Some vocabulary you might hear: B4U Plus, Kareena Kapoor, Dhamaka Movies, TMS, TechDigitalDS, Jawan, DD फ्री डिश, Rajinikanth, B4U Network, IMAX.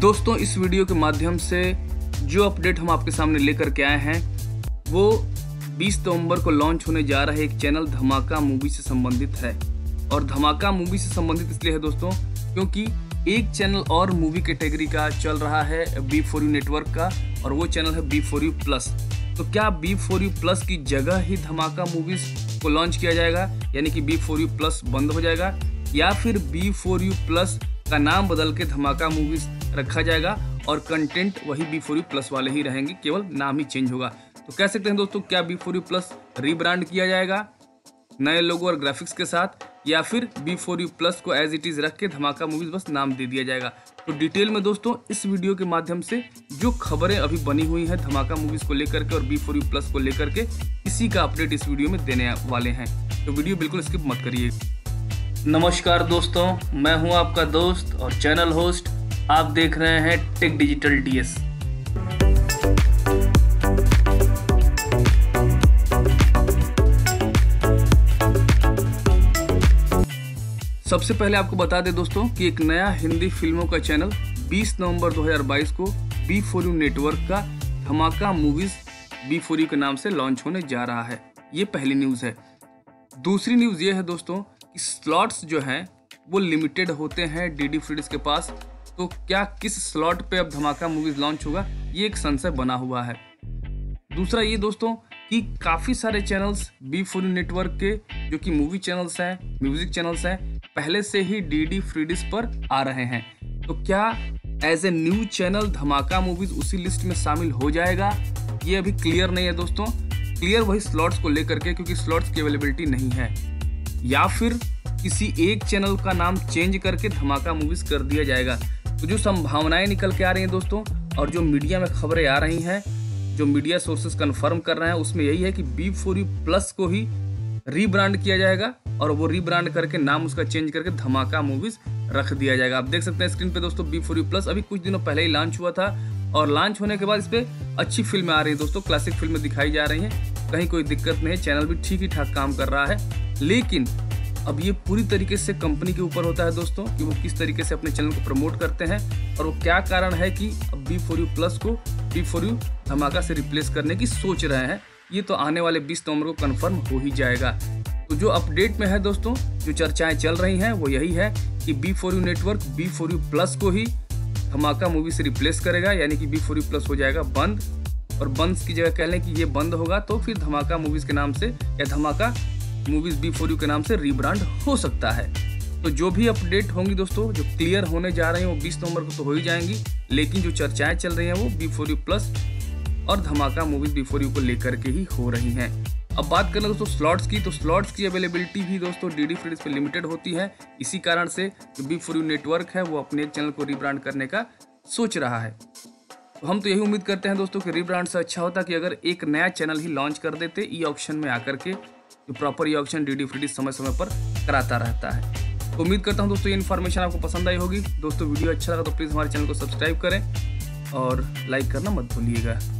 दोस्तों इस वीडियो के माध्यम से जो अपडेट हम आपके सामने लेकर के आए हैं वो 20 नवंबर को लॉन्च होने जा रहा है एक चैनल धमाका मूवी से संबंधित है। और धमाका मूवी से संबंधित इसलिए है दोस्तों क्योंकि एक चैनल और मूवी कैटेगरी का चल रहा है B4U नेटवर्क का, और वो चैनल है B4U प्लस। तो क्या B4U प्लस की जगह ही धमाका मूवीज को लॉन्च किया जाएगा, यानी कि B4U प्लस बंद हो जाएगा या फिर B4U प्लस का नाम बदल के धमाका मूवीज रखा जाएगा और कंटेंट वही B4U प्लस वाले ही रहेंगे, केवल नाम ही चेंज होगा। तो कह सकते हैं दोस्तों क्या B4U प्लस रीब्रांड किया जाएगा नए लोगो और ग्राफिक्स के साथ, या फिर B4U प्लस को एज इट इज़ रख के धमाका मूवीज़ बस नाम दे दिया जाएगा। तो डिटेल में दोस्तों इस वीडियो के माध्यम से जो खबरें अभी बनी हुई हैं धमाका मूवीज़ को लेकर के और B4U प्लस को लेकर के, इसी का अपडेट इस वीडियो में देने वाले हैं। तो वीडियो बिल्कुल स्किप मत करिए। नमस्कार दोस्तों, मैं हूँ आपका दोस्त और चैनल होस्ट, आप देख रहे हैं टेक डिजिटल DS। सबसे पहले आपको बता दें दोस्तों कि एक नया हिंदी फिल्मों का चैनल 20 नवंबर 2022 को B4U नेटवर्क का धमाका मूवीज B4U के नाम से लॉन्च होने जा रहा है। ये पहली न्यूज़ है। दूसरी न्यूज़ ये है दोस्तों कि स्लॉट्स जो हैं वो लिमिटेड होते हैं DD फ्री डिश के पास। तो क्या किस स्लॉट पे अब धमाका मूवीज़ लॉन्च होगा, ये एक संशय बना हुआ है। दूसरा ये दोस्तों कि काफ़ी सारे चैनल्स B4U नेटवर्क के जो कि मूवी चैनल्स हैं, म्यूज़िक चैनल्स हैं, पहले से ही DD फ्री डिश पर आ रहे हैं। तो क्या as a new channel Dhamaka movies उसी लिस्ट में शामिल हो जाएगा, ये अभी क्लियर नहीं है दोस्तों। क्लियर वही स्लॉट्स को लेकर के, क्योंकि स्लॉट्स की अवेलेबिलिटी नहीं है, या फिर किसी एक चैनल का नाम चेंज करके धमाका मूवीज़ कर दिया जाएगा। तो जो संभावनाएँ निकल के आ रही हैं दोस्तों और जो मीडिया में खबरें आ रही हैं, जो मीडिया सोर्सेस कंफर्म कर रहे हैं, उसमें यही है कि B4U प्लस को ही रीब्रांड किया जाएगा और वो रीब्रांड करके नाम उसका चेंज करके धमाका मूवीज़ रख दिया जाएगा। आप देख सकते हैं स्क्रीन पे दोस्तों B4U प्लस अभी कुछ दिनों पहले ही लॉन्च हुआ था और लॉन्च होने के बाद इस पर अच्छी फिल्में आ रही हैं दोस्तों, क्लासिक फिल्में दिखाई जा रही हैं, कहीं कोई दिक्कत नहीं है, चैनल भी ठीक ही ठाक काम कर रहा है। लेकिन अब ये पूरी तरीके से कंपनी के ऊपर होता है दोस्तों कि वो किस तरीके से अपने चैनल को प्रमोट करते हैं और वो क्या कारण है कि अब B4U प्लस को B4U धमाका से रिप्लेस करने की सोच रहे हैं। ये तो आने वाले 20 नवंबर को कंफर्म हो ही जाएगा। तो जो अपडेट में है दोस्तों, जो चर्चाएं चल रही हैं वो यही है कि B4U नेटवर्क B4U प्लस को ही धमाका मूवी से रिप्लेस करेगा, यानी कि B4U प्लस हो जाएगा बंद और बंद की जगह कह लें कि ये बंद होगा। तो फिर धमाका मूवीज़ के नाम से या धमाका मूवीज़ B4U के नाम से रीब्रांड हो सकता है। तो जो भी अपडेट होंगी दोस्तों, जो क्लियर होने जा रही हैं वो 20 नवंबर को तो हो ही जाएंगी, लेकिन जो चर्चाएं चल रही हैं वो B4U प्लस और धमाका मूवीज़ B4U को लेकर के ही हो रही हैं। अब बात करना दोस्तों स्लॉट्स की, तो स्लॉट्स की अवेलेबिलिटी भी दोस्तों DD फ्री डिश पे लिमिटेड होती है। इसी कारण से जो B4U नेटवर्क है वो अपने एक चैनल को रीब्रांड करने का सोच रहा है। तो हम तो यही उम्मीद करते हैं दोस्तों कि रीब्रांड से अच्छा होता कि अगर एक नया चैनल ही लॉन्च कर देते ई ऑप्शन में आकर के, तो प्रॉपर ये ऑप्शन DD फ्री डिश समय समय पर कराता रहता है। तो उम्मीद करता हूँ दोस्तों ये इन्फॉर्मेशन आपको पसंद आई होगी। दोस्तों वीडियो अच्छा लगा तो प्लीज़ हमारे चैनल को सब्सक्राइब करें और लाइक करना मत भूलिएगा।